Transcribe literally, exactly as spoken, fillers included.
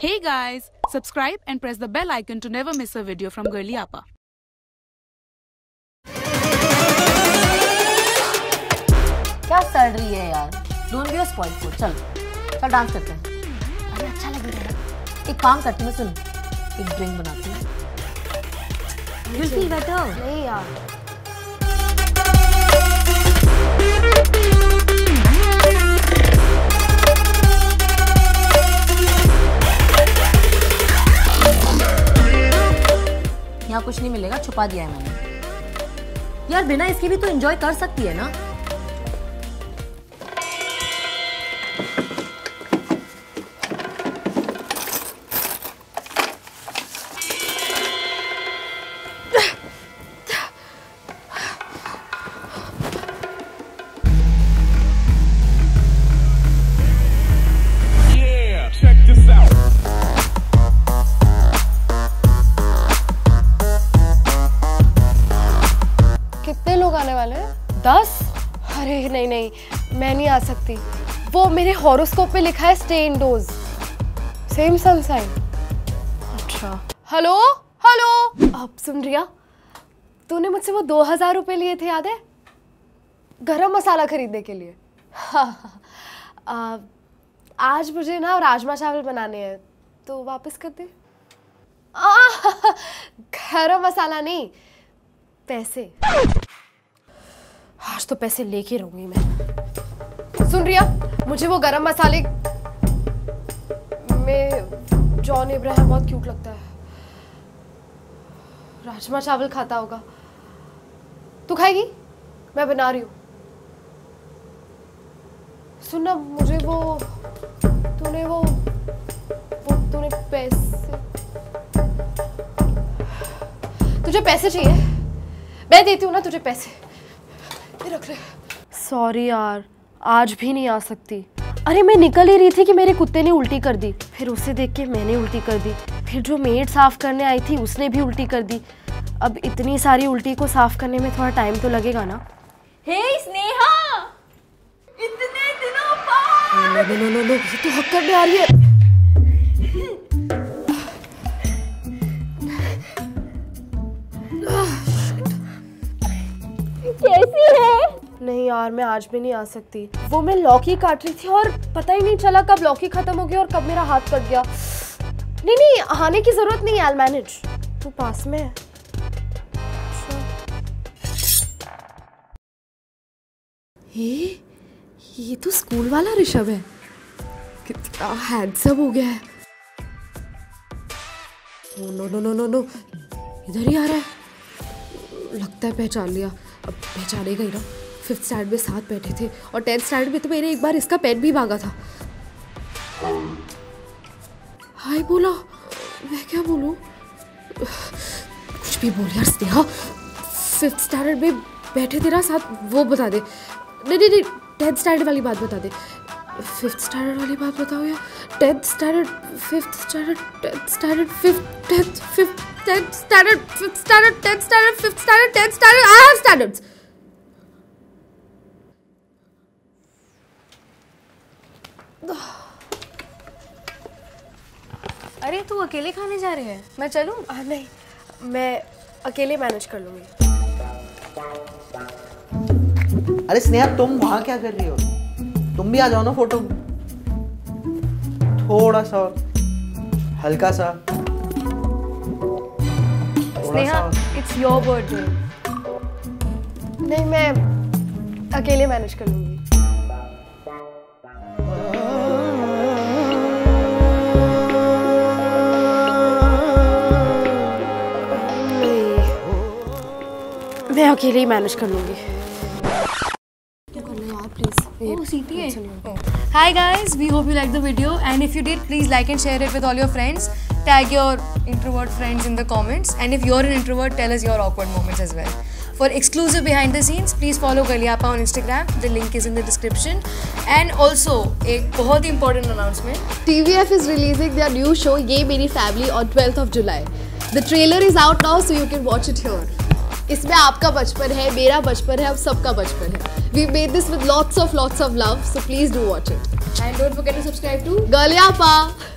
Hey guys, subscribe and press the bell icon to never miss a video from Girliyapa. क्या सड़ रही है यार? Don't be a spoiled fool. चल, चल डांस करते हैं। अरे अच्छा लगेगा। एक काम करती हूँ सुन, एक ड्रिंक बनाती हूँ। You'll feel better. नहीं यार। यहाँ कुछ नहीं मिलेगा, छुपा दिया है मैंने। यार बिना इसके भी तो एंजॉय कर सकती है ना। आने वाले हैं दस? अरे नहीं नहीं, मैं नहीं आ सकती। वो मेरे हॉरोस्कोप में लिखा है stay indoors, same sun sign. अच्छा हेलो हेलो, अब सुन रिया, तूने मुझसे वो दो हजार रुपये लिए थे याद है, गरम मसाला खरीदने के लिए। हाँ, आ, आज मुझे ना राजमा चावल बनाने हैं तो वापस कर दे। गरम मसाला नहीं, पैसे। आज तो पैसे लेके रहूंगी मैं। सुन रिया, मुझे वो गरम मसाले में जॉन अब्राहम बहुत क्यूट लगता है। राजमा चावल खाता होगा, तू खाएगी? मैं बना रही हूँ। सुन ना, मुझे वो तूने वो वो तूने पैसे तुझे पैसे चाहिए? मैं देती हूँ ना तुझे पैसे, रख ले। सॉरी यार, आज भी नहीं आ सकती। अरे मैं निकल ही रही थी कि मेरे कुत्ते ने उल्टी कर दी, फिर उसे देख के मैंने उल्टी कर दी, फिर जो मेड साफ करने आई थी उसने भी उल्टी कर दी। अब इतनी सारी उल्टी को साफ करने में थोड़ा टाइम तो लगेगा ना। हे स्नेहा, इतने दिनों बाद। लो लो लो, ये तो हक करने आ रही है। कैसी है? नहीं यार, मैं आज भी नहीं आ सकती। वो मैं लौकी काट रही थी और पता ही नहीं चला कब लौकी खत्म हो गई और कब मेरा हाथ कट गया। नहीं नहीं, आने की जरूरत नहीं, आई विल मैनेज। तू पास में है। ये ये तो स्कूल वाला ऋषभ है, कितना हैंडसम हो गया है। No no no no no, इधर ही आ रहा है, लगता है पहचान लिया। अब पहचाने गई ना, फिफ्थ स्टैंड में साथ बैठे थे और टेंथ स्टैंड में तो मैंने एक बार इसका पेन भी मांगा था। हाय बोला, मैं क्या बोलूँ? कुछ भी बोल यार स्नेहा। फिफ्थ स्टैंडर्ड में बैठे थे ना साथ, वो बता दे। नहीं नहीं नहीं, टेंथ स्टैंडर्ड वाली बात बता दे। फिफ्थ स्टैंडर्ड वाली बात बताओ या tenth standard? Fifth standard, tenth standard, fifth tenth fifth tenth standard, fifth standard, tenth standard, fifth standard, tenth standard. I have standards. अरे तू अकेले खाने जा रही है, मैं चलूं? आ, नहीं, मैं अकेले मैनेज कर लूंगी। अरे स्नेहा, तुम वहां क्या कर रही हो? तुम भी आ जाओ ना। फोटो थोड़ा सा हल्का सा। Sneha, it's your birthday. नहीं, मैं अकेले मैनेज कर लूंगी। मैं अकेले ही मैनेज कर लूंगी। क्या करना है यार, प्लीज। ओ सीटी है। Hi guys, we hope you like the video and if you did please like and share it with all your friends. Tag your introvert friends in the comments, and if you're an introvert, tell us your awkward moments as well. For exclusive behind the scenes, please follow Girliyapa on Instagram. The link is in the description. And also, एक बहुत ही important announcement. T V F is releasing their new show ये मेरी family on twelfth of July. The trailer is out now, so you can watch it here. इसमें आपका बचपन है, मेरा बचपन है, हम सबका बचपन है। We made this with lots of lots of love, so please do watch it. And don't forget to subscribe to Girliyapa.